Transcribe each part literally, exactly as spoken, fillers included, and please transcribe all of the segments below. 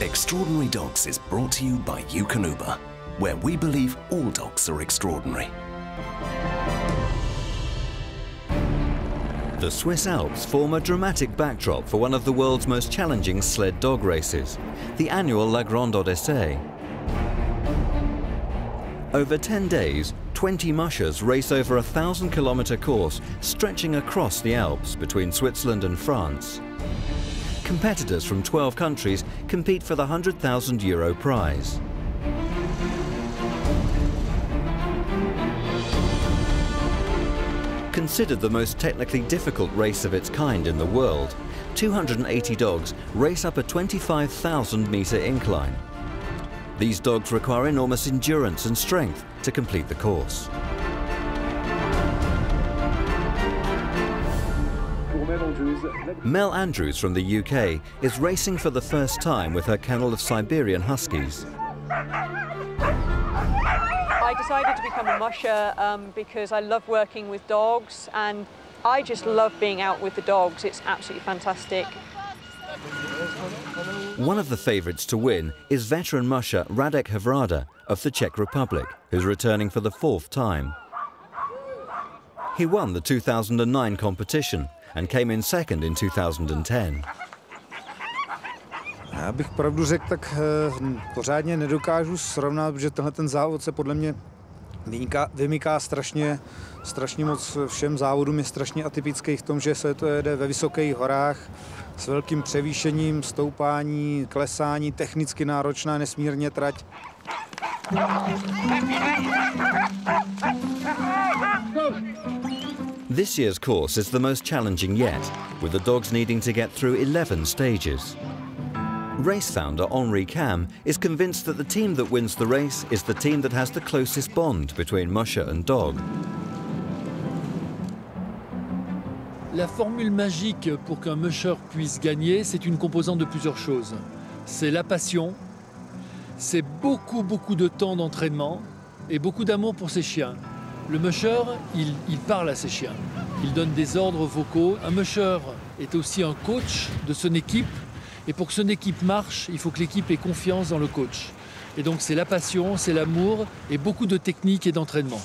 Extraordinary Dogs is brought to you by Eukanuba, where we believe all dogs are extraordinary. The Swiss Alps form a dramatic backdrop for one of the world's most challenging sled dog races, the annual La Grande Odyssée. Over ten days, twenty mushers race over a thousand kilometre course stretching across the Alps between Switzerland and France. Competitors from twelve countries compete for the one hundred thousand euro prize. Considered the most technically difficult race of its kind in the world, two hundred eighty dogs race up a twenty-five thousand metre incline. These dogs require enormous endurance and strength to complete the course. Mel Andrews from the U K is racing for the first time with her kennel of Siberian Huskies. I decided to become a musher um, because I love working with dogs, and I just love being out with the dogs. It's absolutely fantastic. One of the favourites to win is veteran musher Radek Havrada of the Czech Republic, who's returning for the fourth time. He won the two thousand nine competition and came in second in two thousand ten. Já bych pravdu řekl, tak pořádně nedokážu srovnat, protože tenhle ten závod se podle mě vymyká strašně, strašně moc všem závodům, je strašně atypický v tom, že se to jede ve vysokých horách s velkým převýšením, stoupání, klesání, technicky náročná nesmírně trať. This year's course is the most challenging yet, with the dogs needing to get through eleven stages. Race founder Henri Cam is convinced that the team that wins the race is the team that has the closest bond between musher and dog. La formule magique pour qu'un musher puisse gagner, c'est une composante de plusieurs choses. C'est la passion, c'est beaucoup, beaucoup de temps d'entraînement et beaucoup d'amour pour ses chiens. Le musher, il, il parle à ses chiens, il donne des ordres vocaux. Un musher est aussi un coach de son équipe. Et pour que son équipe marche, il faut que l'équipe ait confiance dans le coach. Et donc c'est la passion, c'est l'amour et beaucoup de technique et d'entraînement.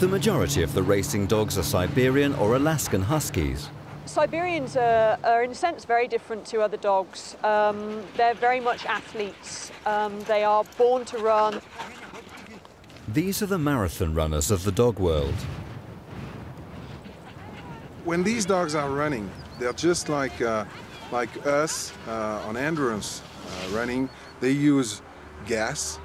The majority of the racing dogs are Siberian or Alaskan Huskies. Siberians are, are in a sense very different to other dogs. Um, they're very much athletes. Um, they are born to run. These are the marathon runners of the dog world. When these dogs are running, they're just like uh, like us uh, on endurance uh, running, they use gas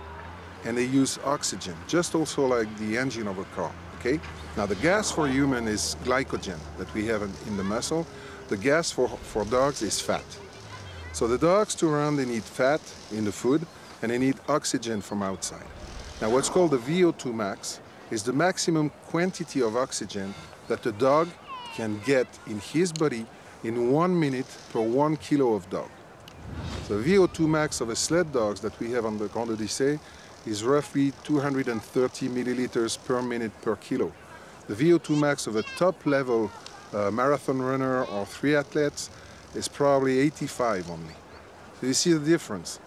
and they use oxygen, just also like the engine of a car, okay? Now the gas for human is glycogen that we have in, in the muscle. The gas for, for dogs is fat. So the dogs to run, they need fat in the food and they need oxygen from outside. Now what's called the V O two max is the maximum quantity of oxygen that the dog can get in his body in one minute per one kilo of dog. The V O two max of a sled dogs that we have on the Grande Odyssée is roughly two hundred thirty milliliters per minute per kilo. The V O two max of a top level uh, marathon runner or triathletes is probably eighty-five only. So you see the difference.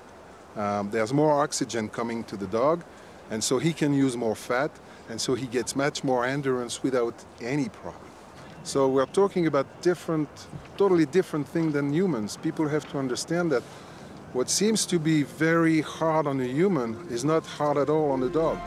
Um, there's more oxygen coming to the dog, and so he can use more fat, and so he gets much more endurance without any problem. So we're talking about different, totally different thing than humans. People have to understand that what seems to be very hard on a human is not hard at all on a dog.